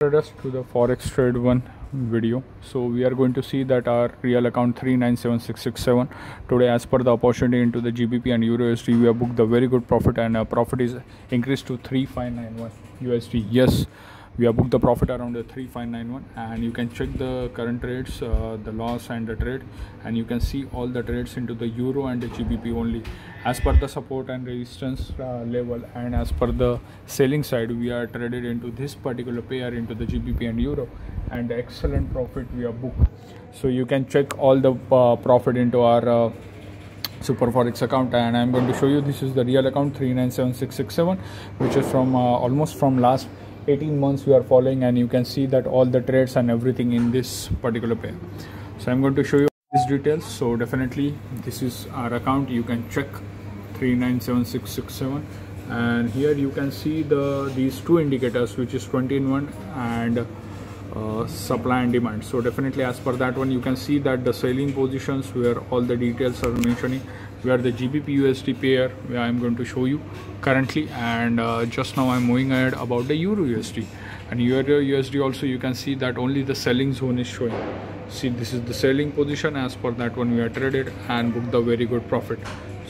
Us to the Forex Trade One video. So we are going to see that our real account 397667 today, as per the opportunity into the GBP and EURUSD, we have booked a very good profit, and profit is increased to 3591 USD. Yes, we have booked the profit around the 3591, and you can check the current trades, the loss and the trade, and you can see all the trades into the euro and the GBP only as per the support and resistance level. And as per the selling side, we are traded into this particular pair into the GBP and euro, and excellent profit we have booked. So you can check all the profit into our Super Forex account, and I'm going to show you. This is the real account 397667, which is from almost from last 18 months we are following, and you can see that all the trades and everything in this particular pair. So I'm going to show you these details. So definitely this is our account. You can check 397667, and here you can see these two indicators, which is 20in1 and supply and demand. So definitely as per that one, you can see that the selling positions where all the details are mentioning, where the GBPUSD pair, where I'm going to show you currently, and just now I'm moving ahead about the EURUSD and EURUSD also. You can see that only the selling zone is showing. See, this is the selling position. As per that one, we are traded and booked the very good profit.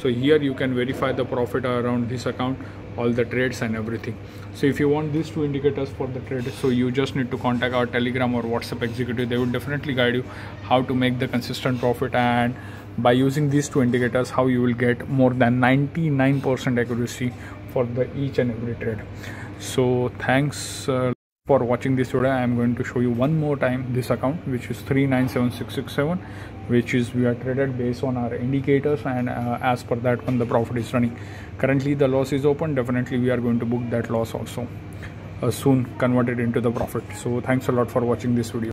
So here you can verify the profit around this account, all the trades and everything. So if you want these two indicators for the trade, so you just need to contact our Telegram or WhatsApp executive. They will definitely guide you how to make the consistent profit, and by using these two indicators, how you will get more than 99% accuracy for the each and every trade. So thanks for watching this video. I am going to show you one more time this account, which is 397667, which is we are traded based on our indicators, and as per that one the profit is running. Currently the loss is open. Definitely we are going to book that loss also soon, converted into the profit. So thanks a lot for watching this video.